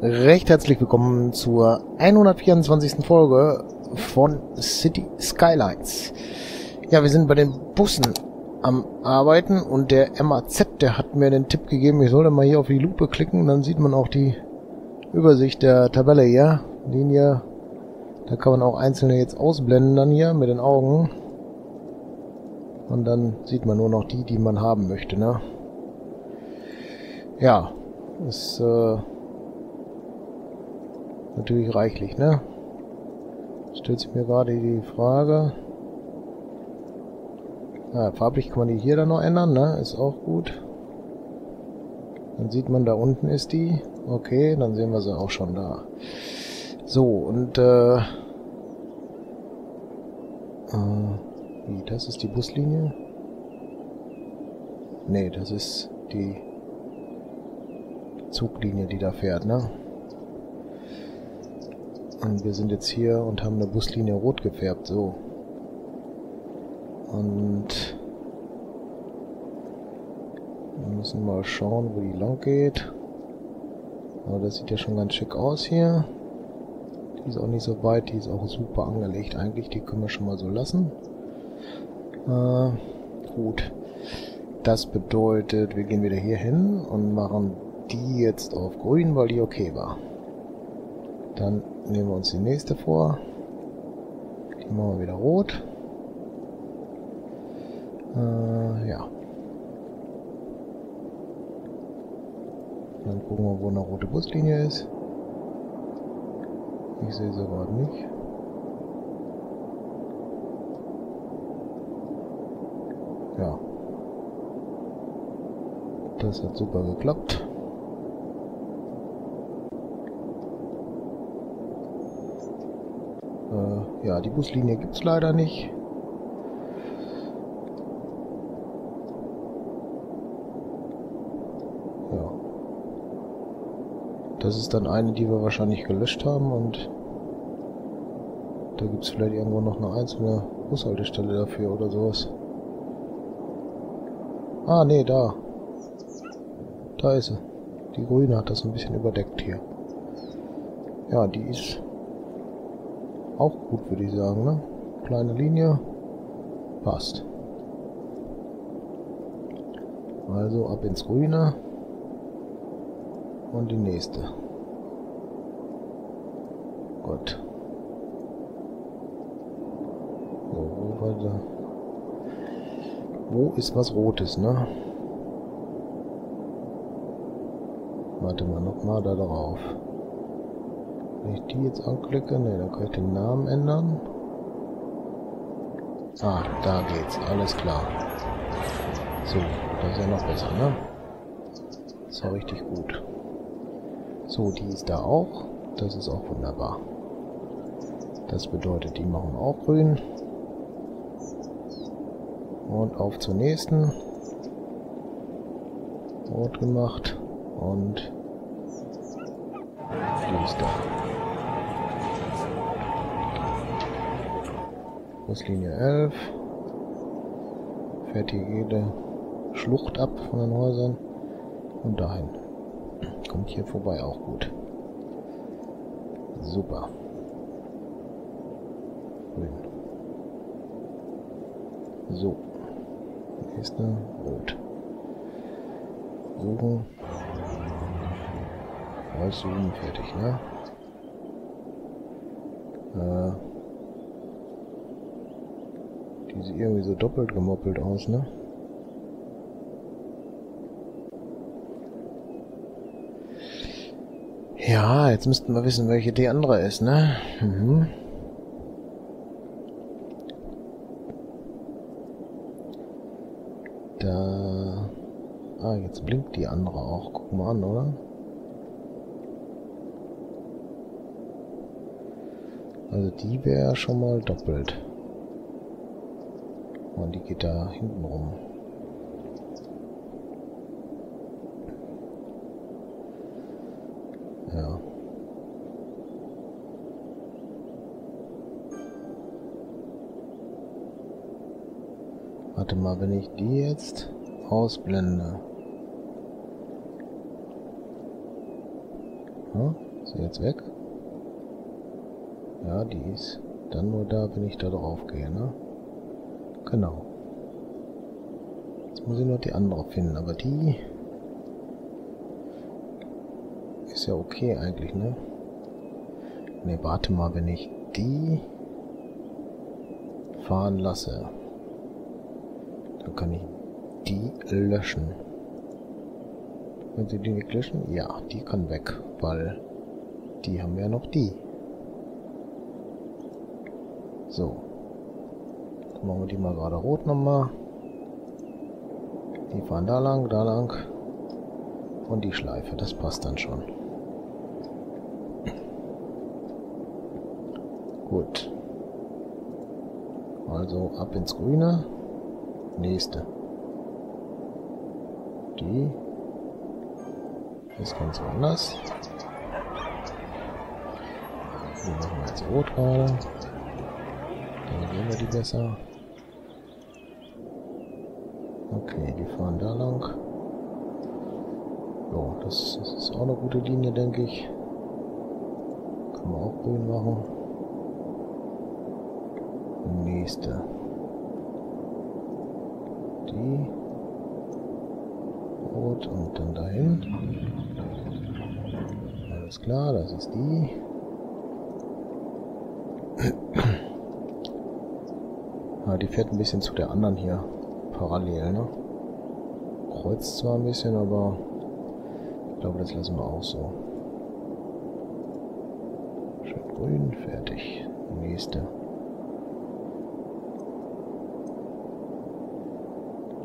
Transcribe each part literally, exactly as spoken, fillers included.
Recht herzlich willkommen zur hundertvierundzwanzigsten Folge von City Skylines. Ja, wir sind bei den Bussen am Arbeiten und der M A Z, der hat mir den Tipp gegeben, ich sollte mal hier auf die Lupe klicken, dann sieht man auch die Übersicht der Tabelle hier. Linie, da kann man auch einzelne jetzt ausblenden dann hier mit den Augen. Und dann sieht man nur noch die, die man haben möchte, ne? Ja, ist äh natürlich reichlich, ne? Stellt sich mir gerade die Frage. Ah, farblich kann man die hier dann noch ändern, ne? Ist auch gut. Dann sieht man, da unten ist die. Okay, dann sehen wir sie auch schon da. So, und äh, äh das ist die Buslinie. Ne, das ist die Zuglinie, die da fährt, ne? Und wir sind jetzt hier und haben eine Buslinie rot gefärbt, so. Und wir müssen mal schauen, wo die lang geht. Aber das sieht ja schon ganz schick aus hier. Die ist auch nicht so weit, die ist auch super angelegt eigentlich. Die können wir schon mal so lassen. Äh, gut. Das bedeutet, wir gehen wieder hier hin und machen die jetzt auf grün, weil die okay war. Dann nehmen wir uns die nächste vor. Die machen wir wieder rot. Äh, ja. Dann gucken wir, wo eine rote Buslinie ist. Ich sehe sie gerade nicht. Ja. Das hat super geklappt. Ja, die Buslinie gibt es leider nicht. Ja. Das ist dann eine, die wir wahrscheinlich gelöscht haben und da gibt es vielleicht irgendwo noch eine einzelne Bushaltestelle dafür oder sowas. Ah, nee, da. Da ist sie. Die Grüne hat das ein bisschen überdeckt hier. Ja, die ist auch gut, würde ich sagen, ne? Kleine Linie. Passt. Also ab ins Grüne. Und die nächste. Gut. So, wo war da? Wo ist was Rotes, ne? Warte mal, nochmal da drauf. Wenn ich die jetzt anklicke, ne, dann kann ich den Namen ändern. Ah, da geht's, alles klar. So, das ist ja noch besser, ne? Das war richtig gut. So, die ist da auch. Das ist auch wunderbar. Das bedeutet, die machen wir auch grün. Und auf zur nächsten. Rot gemacht. Und die ist da. Buslinie elf, fährt hier jede Schlucht ab von den Häusern und dahin. Kommt hier vorbei auch gut. Super. Grün. So. Nächste, rot. Suchen. Aussuchen, fertig, ne? Äh. Die sieht irgendwie so doppelt gemoppelt aus, ne? Ja, jetzt müssten wir wissen, welche die andere ist, ne? Mhm. Da... Ah, jetzt blinkt die andere auch. Guck mal an, oder? Also die wäre schon mal doppelt. Und die geht da hinten rum. Ja. Warte mal, wenn ich die jetzt ausblende. Hm? Ist sie jetzt weg? Ja, die ist dann nur da, wenn ich da drauf gehe, ne? Genau. Jetzt muss ich noch die andere finden, aber die ist ja okay eigentlich, ne? Ne, warte mal, wenn ich die fahren lasse, dann kann ich die löschen. Wenn sie die nicht löschen, ja, die kann weg, weil die haben ja noch die. So. Dann machen wir die mal gerade rot nochmal. Die fahren da lang, da lang. Und die Schleife, das passt dann schon. Gut. Also ab ins Grüne. Nächste. Die ist ganz anders. Die machen wir jetzt rot gerade. Dann sehen wir die besser. Okay, die fahren da lang. Jo, das, das ist auch eine gute Linie, denke ich. Kann man auch grün machen. Nächste. Die. Rot und dann dahin. Alles klar, das ist die. Ah, die fährt ein bisschen zu der anderen hier. Parallel, ne? Kreuzt zwar ein bisschen, aber ich glaube, das lassen wir auch so. Schön grün, fertig. Nächste.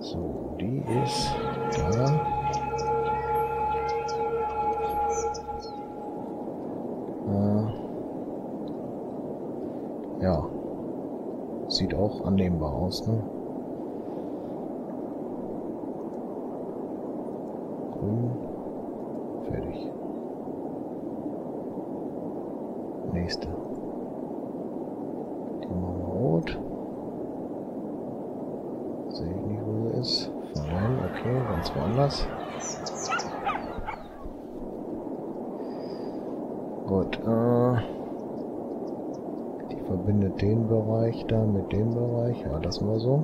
So, die ist da. Äh, ja. Sieht auch annehmbar aus, ne? Grün. Fertig. Nächste. Die machen wir rot. Sehe ich nicht, wo sie ist. Nein, okay, ganz woanders. Gut, äh, die verbindet den Bereich da mit dem Bereich. Ja, lassen wir so.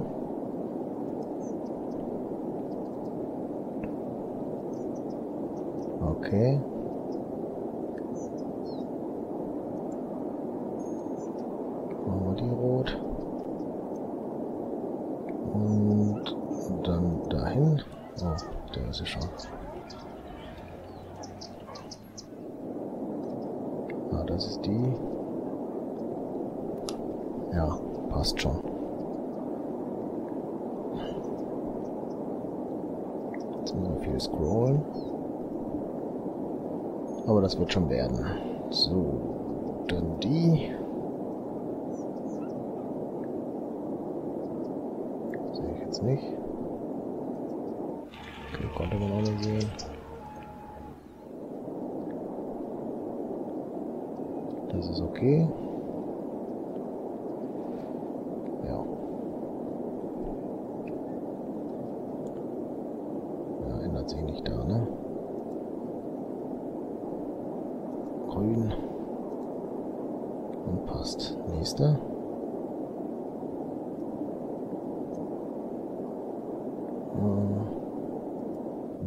Okay. Machen wir die rot. Und dann dahin. Oh, da ist sie schon. Ah, das ist die. Ja, passt schon. Jetzt müssen wir viel scrollen. Aber das wird schon werden. So, dann die. Sehe ich jetzt nicht. Okay, konnte man auch nicht sehen. Das ist okay. Ja. Ja, ändert sich nicht da, ne? Grün. Und passt. Nächste.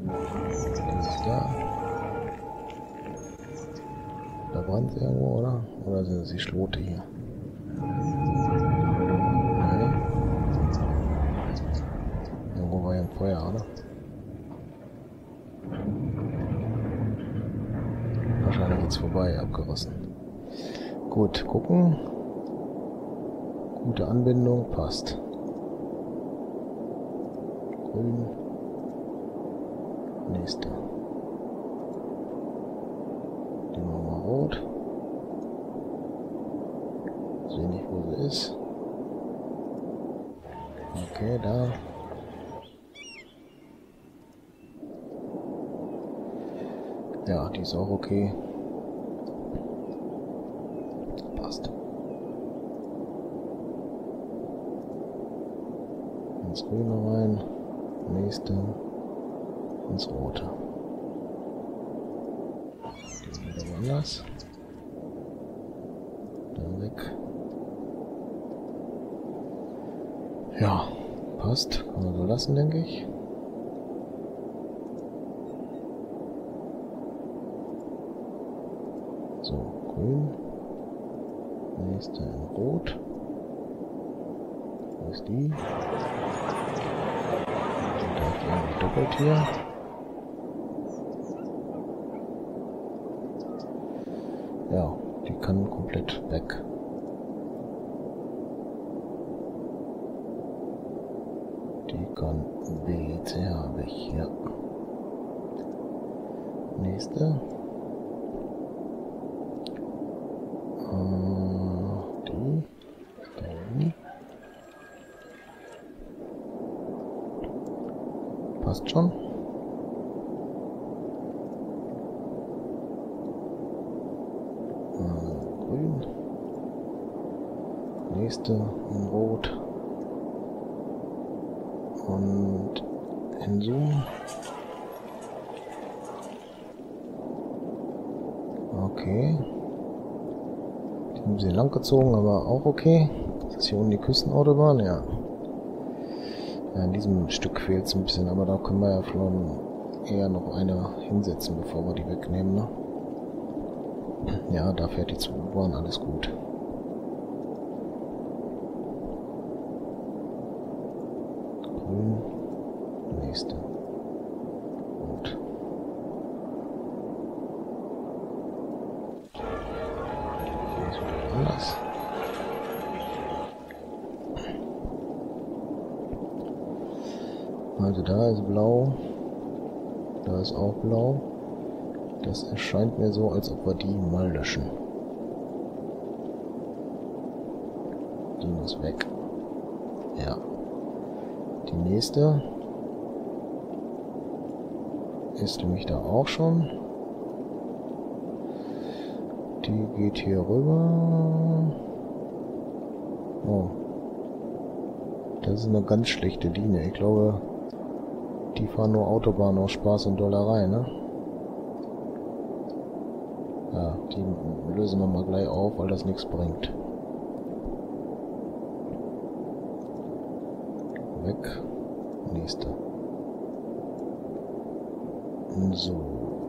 Das ist da. Da brennt sie irgendwo, oder? Oder sind das die Schlote hier? Nein. Irgendwo war ja ein Feuer, oder? Wahrscheinlich jetzt vorbei, abgerissen. Gut, gucken. Gute Anbindung, passt. Grün. Nächste. Die machen wir rot. Sehe nicht, wo sie ist. Okay, da. Ja, die ist auch okay. Passt. Ins Grüne rein. Nächste. Ins Rote. Die sind wieder u nas. Domek. Ja, passt. Kann man so lassen, denke ich. So, grün. Nächste in rot. Wo ist die? Doppelt hier. Ja, die kann komplett weg. Die kann B C habe ich hier. Nächste. Die. Die. Passt schon. Grün. Nächste in Rot. Und in Zoom. Okay. Die haben sie lang gezogen, aber auch okay. Das ist hier unten die Küstenautobahn, ja. Ja, in diesem Stück fehlt es ein bisschen, aber da können wir ja vielleicht eher noch eine hinsetzen, bevor wir die wegnehmen, ne? Ja, da fährt die Zugubahn, alles gut. Grün, nächste. Gut. Hier ist wieder anders. Also da ist blau, da ist auch blau. Das erscheint mir so, als ob wir die mal löschen. Die muss weg. Ja. Die nächste ist nämlich da auch schon. Die geht hier rüber. Oh. Das ist eine ganz schlechte Linie. Ich glaube, die fahren nur Autobahn aus Spaß und Dollerei, ne? Ja, die lösen wir mal gleich auf, weil das nichts bringt. Weg. Nächste. So,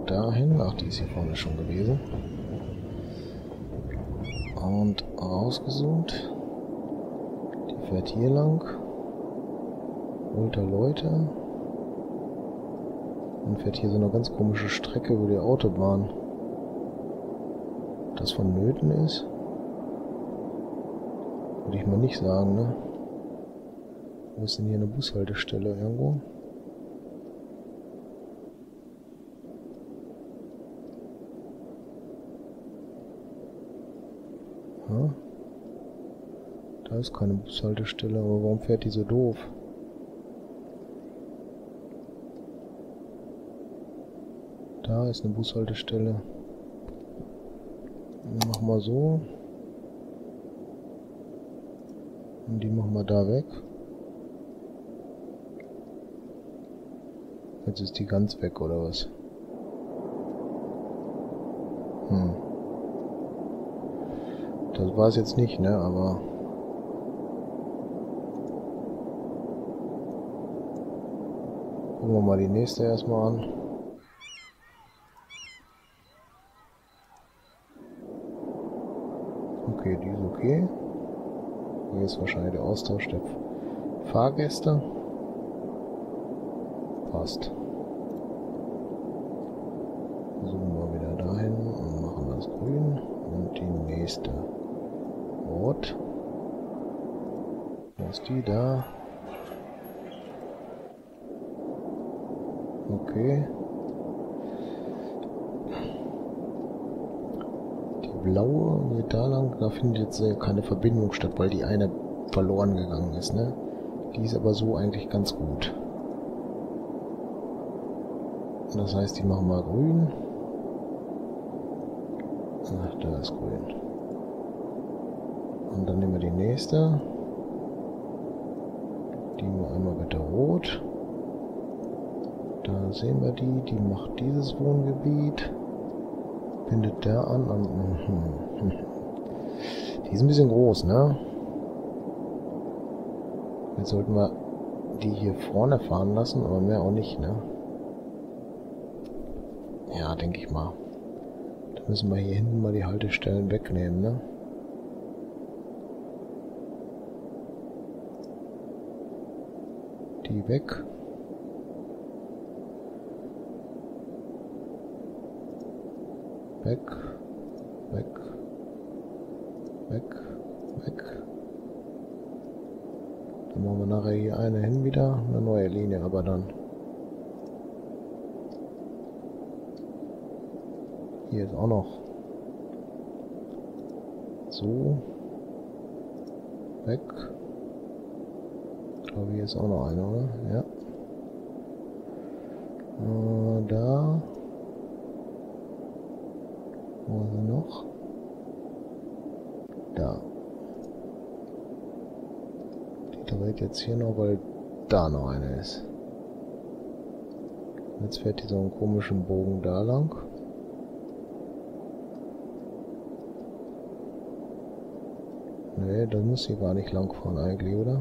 dahin. Ach, die ist hier vorne schon gewesen. Und rausgezoomt. Die fährt hier lang. Unter Leute. Und fährt hier so eine ganz komische Strecke über die Autobahn. Das vonnöten ist, würde ich mal nicht sagen, ne? Wo ist denn hier eine Bushaltestelle irgendwo? Ja. Da ist keine Bushaltestelle, aber warum fährt die so doof? Da ist eine Bushaltestelle. Machen wir so. Und die machen wir da weg. Jetzt ist die ganz weg, oder was? Hm. Das war es jetzt nicht, ne? Aber... Gucken wir mal die nächste erstmal an. Okay, die ist okay. Hier ist wahrscheinlich der Austausch der Fahrgäste. Passt. Zoomen wir wieder dahin und machen das grün. Und die nächste rot. Da ist die da. Okay. Blaue geht da lang, da findet jetzt keine Verbindung statt, weil die eine verloren gegangen ist, ne? Die ist aber so eigentlich ganz gut. Das heißt, die machen mal grün. Ach, da ist grün. Und dann nehmen wir die nächste. Die machen wir einmal bitte rot. Da sehen wir die, die macht dieses Wohngebiet. Bindet der an? an Die ist ein bisschen groß, ne? Jetzt sollten wir die hier vorne fahren lassen, aber mehr auch nicht, ne? Ja, denke ich mal. Dann müssen wir hier hinten mal die Haltestellen wegnehmen, ne? Die weg. Weg, weg, weg, weg. Dann machen wir nachher hier eine hin wieder, eine neue Linie, aber dann. Hier ist auch noch. So. Weg. Ich glaube, hier ist auch noch eine, oder? Ja. Äh, da. Wo ist er noch? Da. Die dreht jetzt hier noch, weil da noch eine ist. Jetzt fährt die so einen komischen Bogen da lang. Nee, da muss sie gar nicht lang fahren eigentlich, oder?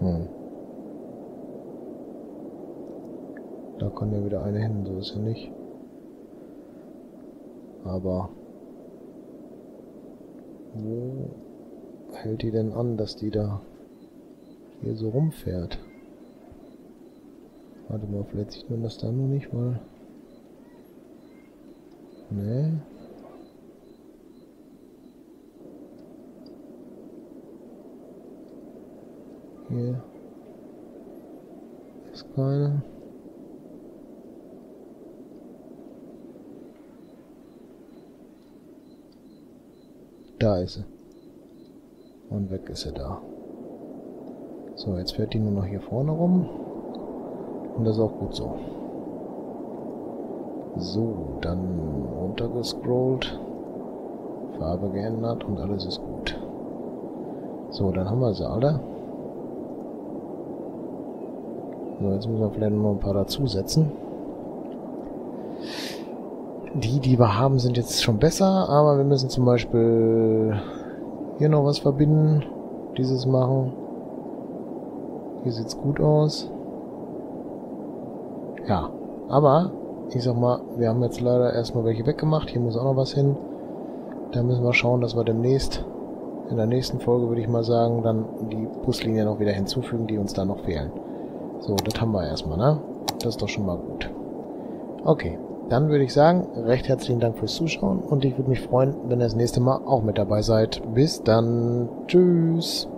Hm. Da kann ja wieder eine hin, so ist ja nicht. Aber wo hält die denn an, dass die da hier so rumfährt? Warte mal, vielleicht sieht man das da nur nicht mal. Ne? Hier ist keine. Da ist sie. Und weg ist sie da. So, jetzt fährt die nur noch hier vorne rum. Und das ist auch gut so. So, dann runtergescrollt. Farbe geändert und alles ist gut. So, dann haben wir sie alle. So, jetzt müssen wir vielleicht noch ein paar dazusetzen. Die, die wir haben, sind jetzt schon besser, aber wir müssen zum Beispiel hier noch was verbinden, dieses machen. Hier sieht's gut aus. Ja, aber ich sag mal, wir haben jetzt leider erstmal welche weggemacht. Hier muss auch noch was hin. Da müssen wir schauen, dass wir demnächst, in der nächsten Folge würde ich mal sagen, dann die Buslinie noch wieder hinzufügen, die uns da noch fehlen. So, das haben wir erstmal, ne? Das ist doch schon mal gut. Okay. Dann würde ich sagen, recht herzlichen Dank fürs Zuschauen und ich würde mich freuen, wenn ihr das nächste Mal auch mit dabei seid. Bis dann. Tschüss.